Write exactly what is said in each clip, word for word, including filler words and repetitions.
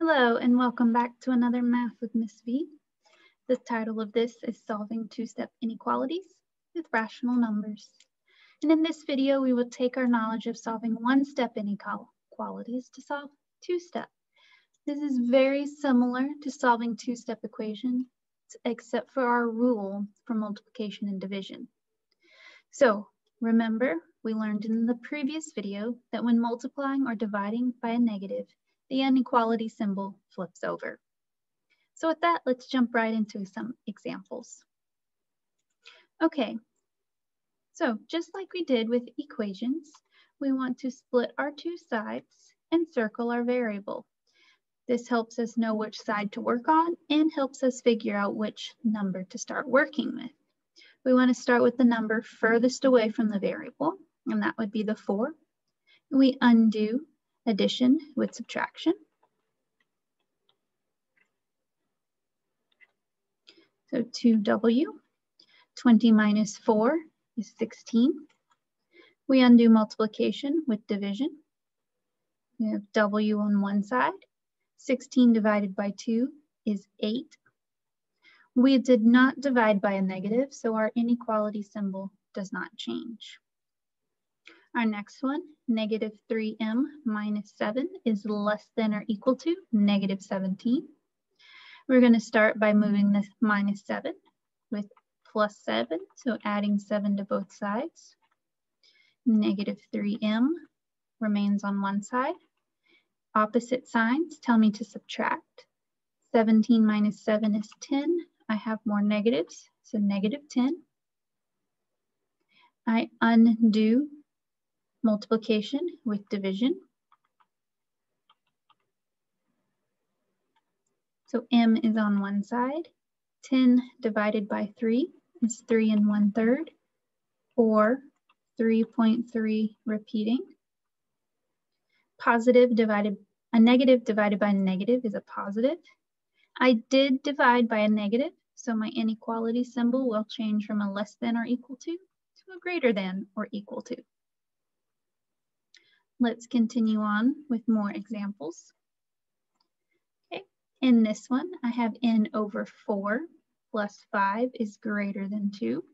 Hello and welcome back to another Math with Miz V. The title of this is Solving Two-Step Inequalities with Rational Numbers. And in this video, we will take our knowledge of solving one-step inequalities to solve two-step. This is very similar to solving two-step equations, except for our rule for multiplication and division. So remember, we learned in the previous video that when multiplying or dividing by a negative, the inequality symbol flips over. So with that, let's jump right into some examples. Okay, so just like we did with equations, we want to split our two sides and circle our variable. This helps us know which side to work on and helps us figure out which number to start working with. We want to start with the number furthest away from the variable, and that would be the four. We undo addition with subtraction. So two w, twenty minus four is sixteen. We undo multiplication with division. We have w on one side. sixteen divided by two is eight. We did not divide by a negative, so our inequality symbol does not change. Our next one, negative three m minus seven is less than or equal to negative seventeen. We're going to start by moving this minus seven with plus seven, so adding seven to both sides. Negative three m remains on one side. Opposite signs tell me to subtract. seventeen minus seven is ten. I have more negatives, so negative ten. I undo multiplication with division. So m is on one side. ten divided by three is three and one third, or three point three repeating. Positive divided, a negative divided by a negative is a positive. I did divide by a negative, so my inequality symbol will change from a less than or equal to to a greater than or equal to. Let's continue on with more examples. Okay, in this one, I have n over four plus five is greater than two.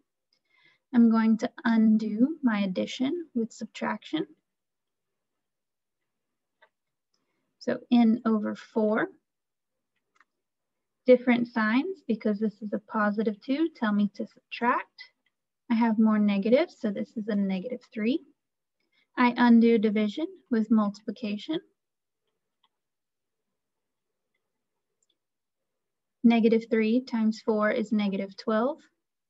I'm going to undo my addition with subtraction. So n over four. Different signs, because this is a positive two, tell me to subtract. I have more negatives, so this is a negative three. I undo division with multiplication. Negative three times four is negative twelve.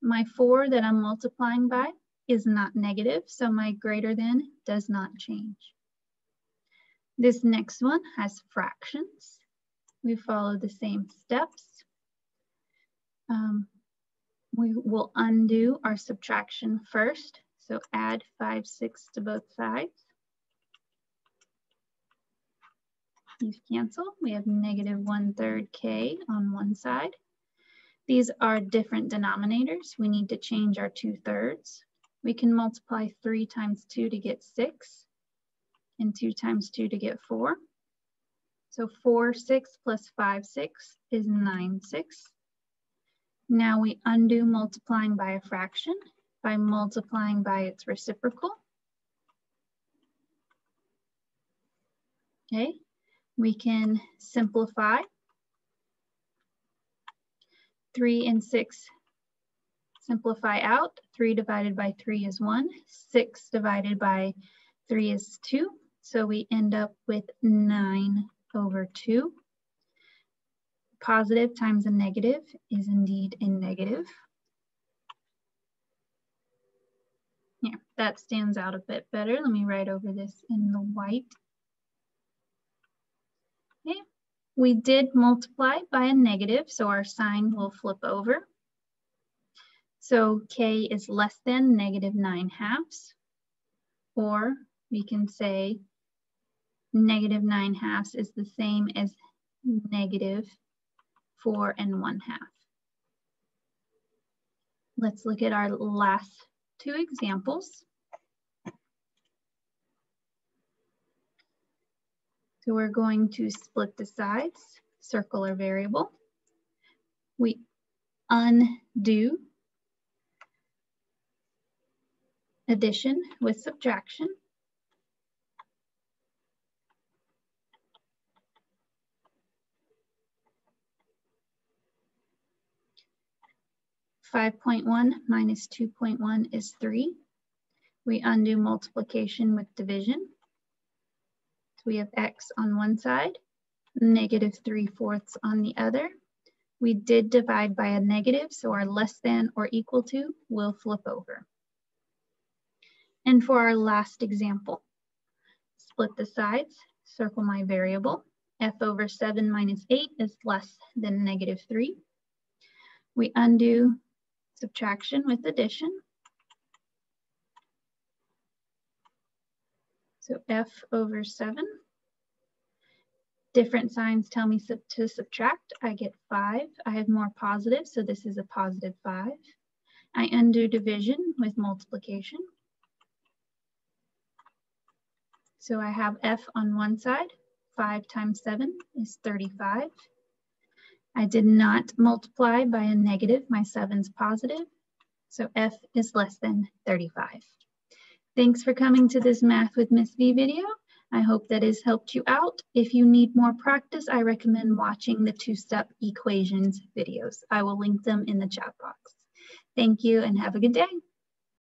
My four that I'm multiplying by is not negative, so my greater than does not change. This next one has fractions. We follow the same steps. Um, we will undo our subtraction first. So add five sixths to both sides. These cancel. We have negative one third k on one side. These are different denominators. We need to change our two thirds. We can multiply three times two to get six, and two times two to get four. So four six plus five six is nine six. Now we undo multiplying by a fraction by multiplying by its reciprocal. Okay, we can simplify. three and six simplify out. three divided by three is one. six divided by three is two. So we end up with nine over two. Positive times a negative is indeed a negative. Yeah, that stands out a bit better. Let me write over this in the white. Okay, we did multiply by a negative, so our sign will flip over. So k is less than negative nine halves, or we can say negative nine halves is the same as negative four and one half. Let's look at our last two examples. So we're going to split the sides, circle or variable. We undo addition with subtraction. five point one minus two point one is three. We undo multiplication with division. So we have x on one side, negative three fourths on the other. We did divide by a negative, so our less than or equal to will flip over. And for our last example, split the sides, circle my variable. F over seven minus eight is less than negative three. We undo subtraction with addition. So F over seven. Different signs tell me sub to subtract. I get five. I have more positive, so this is a positive five. I undo division with multiplication. So I have F on one side, five times seven is thirty-five. I did not multiply by a negative, my seven's positive, so F is less than thirty-five. Thanks for coming to this Math with Miz V video. I hope that has helped you out. If you need more practice, I recommend watching the two-step equations videos. I will link them in the chat box. Thank you and have a good day.